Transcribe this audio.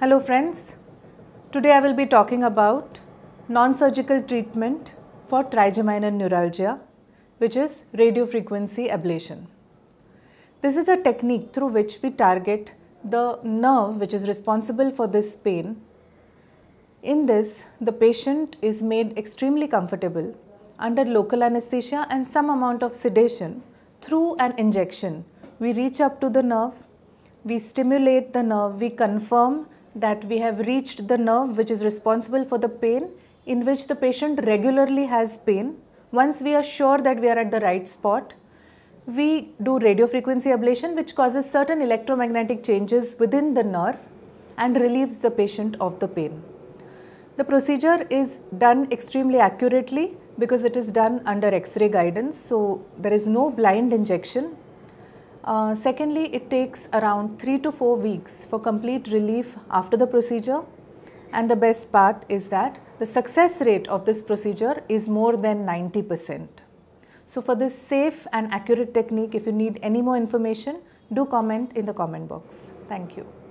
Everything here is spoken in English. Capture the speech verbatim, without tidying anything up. Hello friends, today I will be talking about non-surgical treatment for trigeminal neuralgia, which is radiofrequency ablation. This is a technique through which we target the nerve which is responsible for this pain. In this, the patient is made extremely comfortable under local anesthesia and some amount of sedation. Through an injection, we reach up to the nerve, we stimulate the nerve, we confirm that we have reached the nerve which is responsible for the pain, in which the patient regularly has pain. Once we are sure that we are at the right spot, we do radiofrequency ablation, which causes certain electromagnetic changes within the nerve and relieves the patient of the pain. The procedure is done extremely accurately because it is done under X-ray guidance, so there is no blind injection. Uh, secondly, it takes around three to four weeks for complete relief after the procedure, and the best part is that the success rate of this procedure is more than ninety percent. So for this safe and accurate technique, if you need any more information, do comment in the comment box. Thank you.